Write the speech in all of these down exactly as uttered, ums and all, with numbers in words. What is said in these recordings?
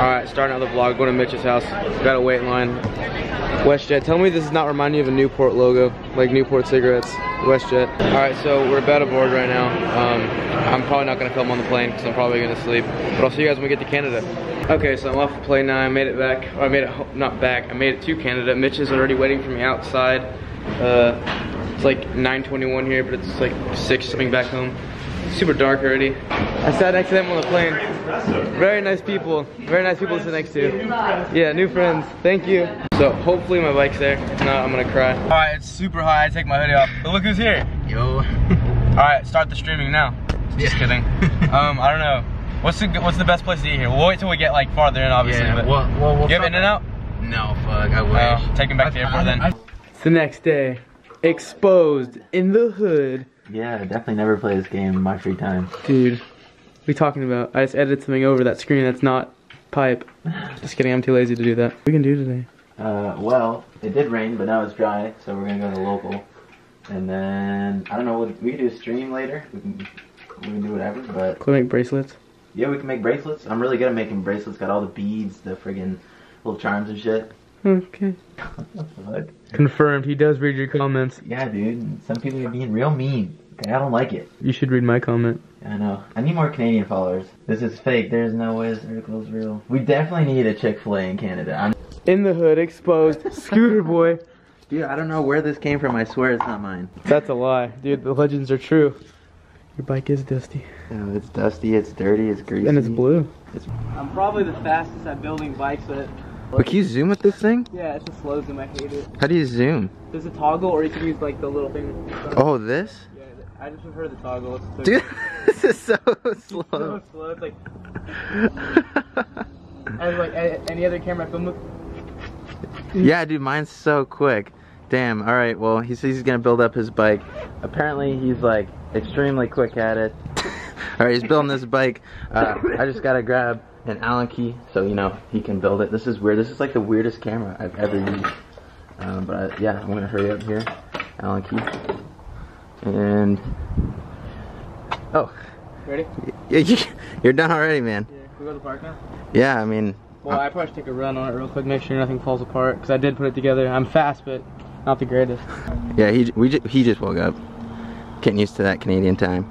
Alright, starting out the vlog, going to Mitch's house. Got a wait in line. WestJet, tell me this is not reminding you of a Newport logo, like Newport cigarettes. WestJet. Alright, so we're about aboard right now. Um, I'm probably not going to film on the plane because I'm probably going to sleep. But I'll see you guys when we get to Canada. Okay, so I'm off the plane now. I made it back. Or I made it, not back, I made it to Canada. Mitch is already waiting for me outside. Uh, it's like nine twenty-one here, but it's like six something back home. Super dark already. I sat next to them on the plane. Very nice people. Very nice people to sit next to. Yeah, new friends. Thank you. So hopefully my bike's there. If not, I'm gonna cry. Alright, it's super hot. I take my hoodie off. But look who's here. Yo. Alright, start the streaming now. Just yeah. kidding. Um, I don't know. What's the what's the best place to eat here? We'll wait till we get like farther in, obviously. Yeah, but well, well, we'll you have In-N-Out? No, fuck. I wish. Uh, take him back I, to the airport I, then. I, I, it's the next day. Exposed in the hood. Yeah, I definitely never play this game in my free time. Dude, what are you talking about? I just edited something over that screen that's not pipe. Just kidding, I'm too lazy to do that. What are we gonna do today? Uh, well, it did rain, but now it's dry, so we're gonna go to the local. And then, I don't know, we'll, we can do a stream later. We can, we can do whatever, but... Can we make bracelets? Yeah, we can make bracelets. I'm really good at making bracelets. Got all the beads, the friggin' little charms and shit. Okay. What the fuck? Confirmed, he does read your comments. Yeah, dude. Some people are being real mean. Okay, I don't like it. You should read my comment. I know. I need more Canadian followers. This is fake. There's no way this article is real. We definitely need a Chick-fil-A in Canada. I'm in the hood, exposed. Scooter boy. Dude, I don't know where this came from. I swear it's not mine. That's a lie. Dude, the legends are true. Your bike is dusty. No, it's dusty, it's dirty, it's greasy. And it's blue. It's... I'm probably the fastest at building bikes, but... Wait, can you zoom with this thing? Yeah, it's a slow zoom, I hate it. How do you zoom? There's a toggle or you can use like the little thing. Oh, this? Yeah, I just prefer the toggle. It's so dude, this is so slow. It's so slow, it's like... As like any other camera I film with. Yeah, dude, mine's so quick. Damn, alright, well, he says he's gonna build up his bike. Apparently, he's like extremely quick at it. Alright, he's building this bike. Uh, I just gotta grab an Allen key, so you know he can build it. This is weird. This is like the weirdest camera I've ever used. Um, but I, yeah, I'm gonna hurry up here. Allen key. And oh, ready? Yeah, you, you're done already, man. Yeah, can we go to the park now? Yeah, I mean. Well, I probably should take a run on it real quick, make sure nothing falls apart, because I did put it together. I'm fast, but not the greatest. Yeah, he we j he just woke up. Getting used to that Canadian time.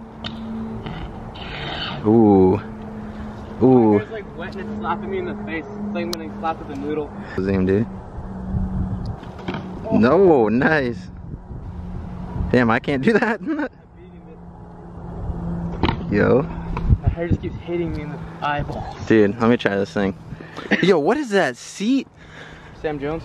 Ooh. Ooh. It's like wet and it's slapping me in the face. It's like when I slap with a noodle. Zoom, dude. Oh. No, nice. Damn, I can't do that. Yo. My hair just keeps hitting me in the eyeballs. Dude, let me try this thing. Yo, what is that seat? Sam Jones.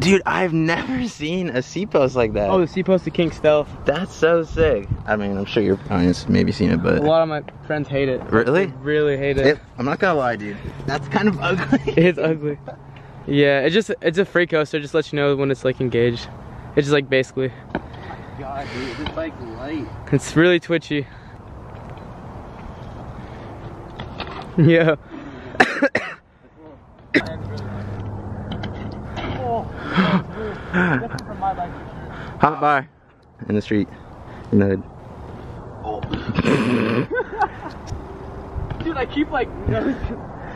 Dude, I've never seen a seat post like that. Oh, the seat post to King Stealth. That's so sick. I mean, I'm sure your audience maybe seen it, but... A lot of my friends hate it. Really? They really hate it. it. I'm not gonna lie, dude. That's kind of ugly. It's ugly. Yeah, it just, it's a free coaster. It just lets you know when it's like engaged. It's just like basically... Oh my god, dude. It's like light. It's really twitchy. Yeah. Hot bar in the street, in the hood. Oh. Dude, I keep like nose,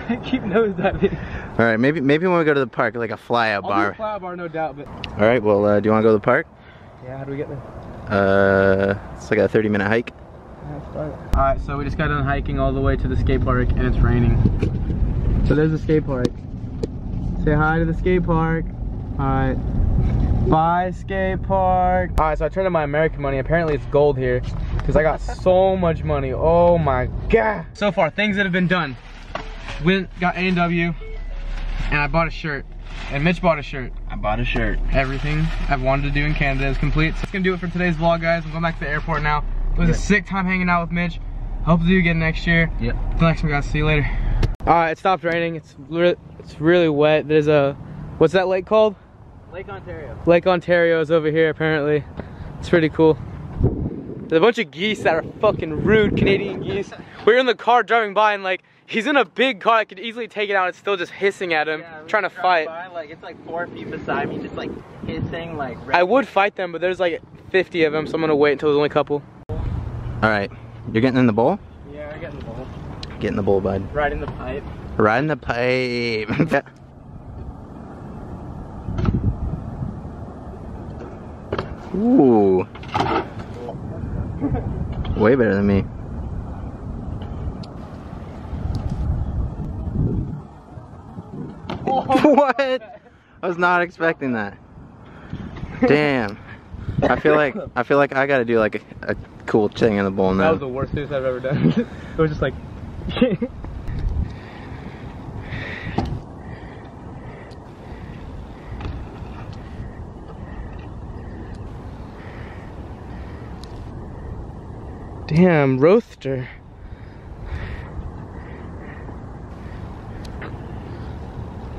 I keep nose diving. All right, maybe maybe when we go to the park, like a flyout bar. I'll do a flyout bar, no doubt. But all right, well, uh, do you want to go to the park? Yeah, how do we get there? Uh, it's like a thirty-minute hike. All right, so we just got done hiking all the way to the skate park, and it's raining. So there's the skate park. Say hi to the skate park. All right. Bye, skate park. All right, so I turned in my American money. Apparently it's gold here because I got so much money. Oh my god. So far, things that have been done. Went, got A and W, and I bought a shirt. And Mitch bought a shirt. I bought a shirt. Everything I've wanted to do in Canada is complete. So that's gonna do it for today's vlog, guys. I'm going back to the airport now. It was yeah. a sick time hanging out with Mitch. Hope to do again next year. Yep. Till next time, guys. See you later. All right, it stopped raining. It's, re it's really wet. There's a, what's that lake called? Lake Ontario. Lake Ontario is over here apparently. It's pretty cool. There's a bunch of geese that are fucking rude, Canadian geese. We were in the car driving by and like, he's in a big car that could easily take it out. It's still just hissing at him, yeah, trying to fight. By, like, it's like four feet beside me, just like hissing like. I would fight them, but there's like fifty of them, so I'm gonna wait until there's only a couple. All right, you're getting in the bowl? Yeah, I got in the bowl. Get in the bowl, bud. Right in the pipe. Run the pipe. Ooh. Way better than me. What? I was not expecting that. Damn. I feel like I feel like I gotta do like a, a cool thing in the bowl now. That was the worst news I've ever done. It was just like. Damn, roaster.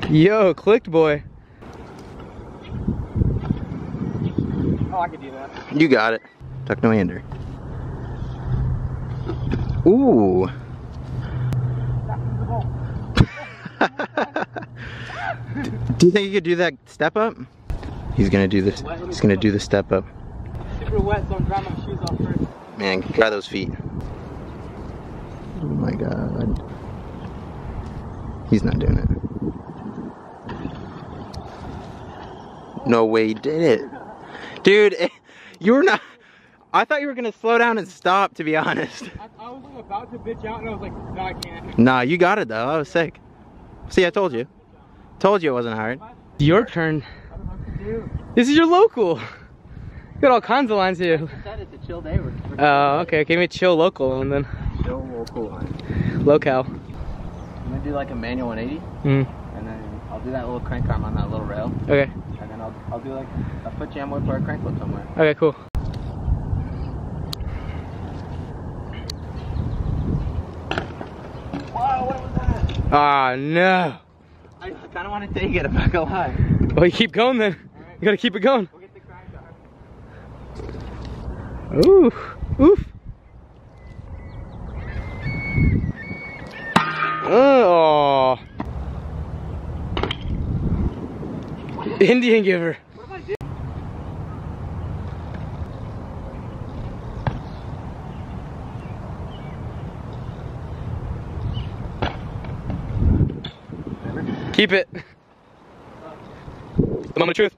Yo, clicked, boy. Oh, I could do that. You got it. Tuck no hander. Ooh. Do you think you could do that step up? He's gonna do this. He's gonna do the step up. Super wet, so I'm drying my shoes off first. Man, try those feet. Oh my god. He's not doing it. No way he did it. Dude, it, you were not... I thought you were going to slow down and stop, to be honest. I, I was like about to bitch out and I was like, no, I can't. Nah, you got it though. I was sick. See, I told you. Told you it wasn't hard. Your turn. I don't know what to do. This is your local. You got all kinds of lines here. I said it's a chill day. We're, we're oh, okay. Give me a chill local one then. Chill local line. Locale. I'm gonna do like a manual one eighty. Mm. And then I'll do that little crank arm on that little rail. Okay. And then I'll, I'll do like a foot jam whip or a crank whip somewhere. Okay, cool. Wow, what was that? Ah, oh, no. I kind of want to take it. I'm not gonna lie. Well, you keep going then. Right. You gotta keep it going. Oof, oof. Oh. Indian giver. What am I doing? Keep it. The moment of truth.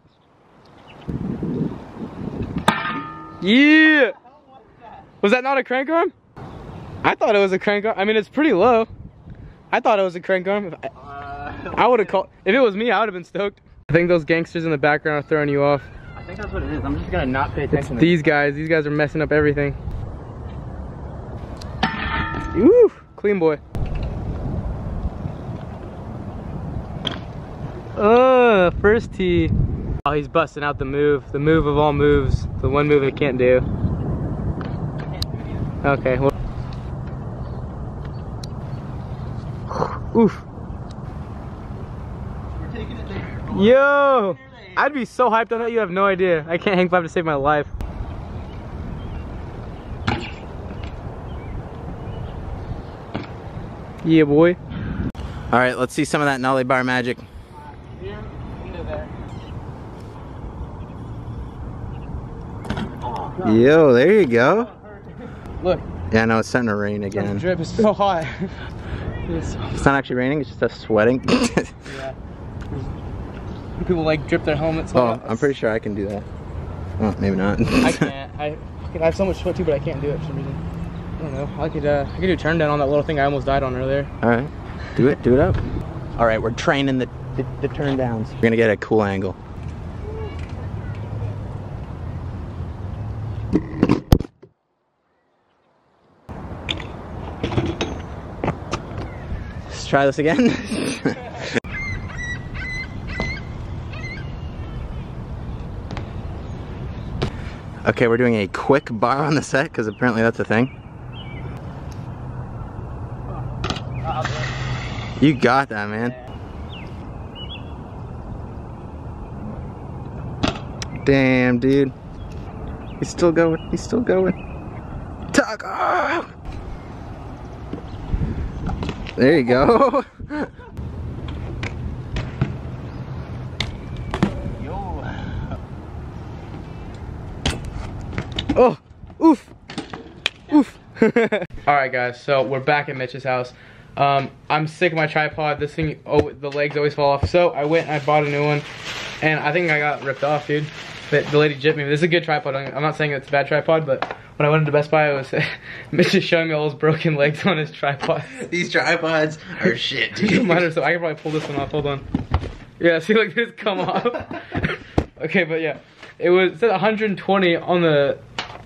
Yeah! Was that? was that not a crank arm? I thought it was a crank arm. I mean, it's pretty low. I thought it was a crank arm. If I, uh, I would have called. If it was me, I would have been stoked. I think those gangsters in the background are throwing you off. I think that's what it is. I'm just gonna not pay attention. It's these guys. These guys are messing up everything. Ooh, clean boy. Oh, first tee. Oh, he's busting out the move, the move of all moves, the one move he can't do. Okay, well. Oof. We're taking it there. Yo! I'd be so hyped on that, you have no idea. I can't hang five to save my life. Yeah, boy. Alright, let's see some of that nollie bar magic. Yo, there you go. Look. Yeah, I know it's starting to rain again. The drip is so hot. It's not actually raining, it's just us sweating. Yeah. People like drip their helmets. Oh, I'm pretty sure I can do that. Well, maybe not. I can't. I, I have so much sweat too, but I can't do it for some reason. I don't know. I could, uh, I could do a turn down on that little thing I almost died on earlier. Alright. Do it. Do it up. Alright, we're training the, the, the turn downs. We're going to get a cool angle. Try this again. Okay, we're doing a quick bar on the set because apparently that's a thing. You got that, man. Damn, dude. He's still going. He's still going. Taco! There you go. Yo. Oh, oof, oof. All right, guys. So we're back at Mitch's house. Um, I'm sick of my tripod. This thing, oh, the legs always fall off. So I went and I bought a new one, and I think I got ripped off, dude. The, the lady gypped me. This is a good tripod. I'm not saying it's a bad tripod, but when I went to Best Buy, I was Mitch just showing me all his broken legs on his tripod. These tripods are shit, dude. So I can probably pull this one off. Hold on. Yeah, see, like, this come off. Okay, but yeah, it was it said one hundred twenty on the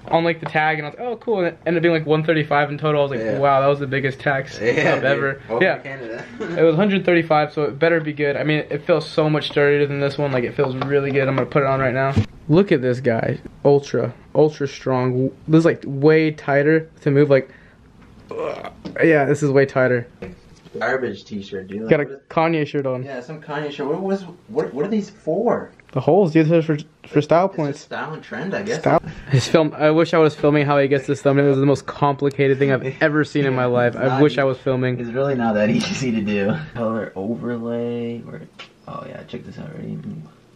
on like the tag, and I was like, oh cool, and it ended up being like one thirty-five in total. I was like, yeah. Wow, that was the biggest tax yeah, up ever. Yeah, Canada. It was one hundred thirty-five, so it better be good. I mean, it feels so much sturdier than this one. Like, it feels really good. I'm gonna put it on right now. Look at this guy, ultra, ultra strong. This is like way tighter to move. Like, ugh. Yeah, this is way tighter. Garbage T-shirt, dude. Like, got a is, Kanye shirt on. Yeah, some Kanye shirt. What was? What? What are these for? The holes, dude. They're for for style it's points. Just style and trend, I guess. Style. His film. I wish I was filming how he gets this thumbnail. It was the most complicated thing I've ever seen yeah, in my life. I wish easy. I was filming. It's really not that easy to do. Color overlay. Or, oh yeah, check this out already.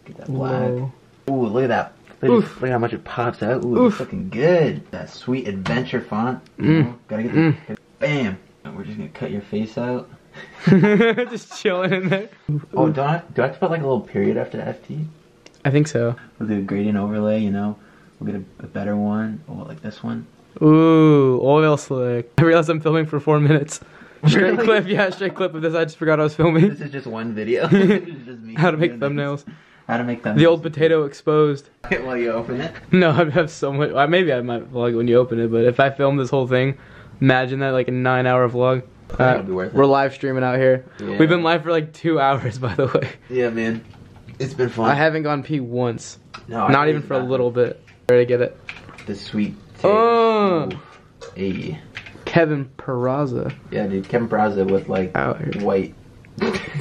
Get that black. Whoa. Ooh, look at that. Look, Oof. Look how much it pops out. Ooh, it's looking good. That sweet adventure font. Mm. You know, gotta get the mm. bam. We're just gonna cut your face out. Just chilling in there. Oh, do I, do I have to put like a little period after the F T? I think so. We'll do a gradient overlay, you know. We'll get a, a better one, or oh, like this one. Ooh, oil slick. I realized I'm filming for four minutes. Straight clip, yeah, straight clip of this. I just forgot I was filming. This is just one video. It's just me. How to make thumbnails. How to make thumbnails. The old potato exposed. While you open it? No, I have so much. Maybe I might vlog when you open it, but if I film this whole thing, imagine that, like a nine hour vlog. Uh, be worth it. We're live streaming out here. Yeah. We've been live for like two hours, by the way. Yeah, man. It's been fun. I haven't gone pee once. No, I Not even for not. a little bit. Ready to get it. The sweet taste. Oh! Hey. Kevin Peraza. Yeah, dude. Kevin Peraza with like white.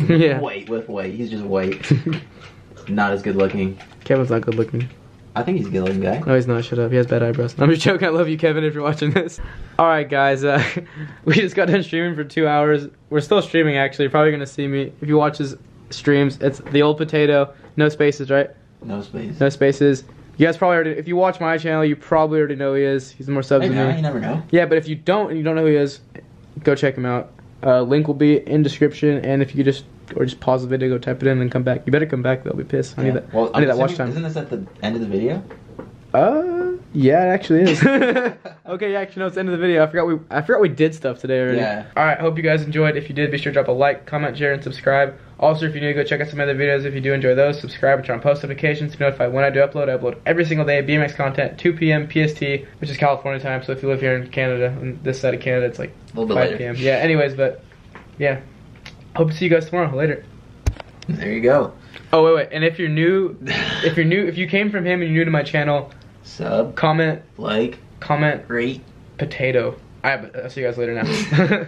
Yeah. White with white. He's just white. Not as good looking. Kevin's not good looking. I think he's a good looking guy. No, he's not. Shut up. He has bad eyebrows. I'm just joking. I love you, Kevin, if you're watching this. Alright, guys. Uh, we just got done streaming for two hours. We're still streaming, actually. You're probably going to see me. If you watch this streams, it's the old potato. No spaces, right? No spaces. No spaces. You guys probably already, if you watch my channel, you probably already know who he is. He's more subs than me. You never know. Yeah, but if you don't and you don't know who he is, go check him out. Uh, link will be in description, and if you just... or just pause the video, go type it in, and then come back. You better come back, they'll be pissed. I yeah. need that, well, I need that watch time. Isn't this at the end of the video? Uh, yeah, it actually is. Okay, yeah, actually, no, it's the end of the video. I forgot we I forgot we did stuff today already. Yeah. Alright, hope you guys enjoyed. If you did, be sure to drop a like, comment, share, and subscribe. Also, if you're new, go check out some other videos. If you do enjoy those, subscribe and turn on post notifications to be notified when I do upload. I upload every single day, B M X content, two P M P S T, which is California time, so if you live here in Canada, on this side of Canada, it's like a little five P M Yeah, anyways, but, yeah. Hope to see you guys tomorrow. Later. There you go. Oh wait, wait. And if you're new, if you're new, if you came from him and you're new to my channel, sub, comment, like, comment, rate, potato. I. I'll see you guys later now.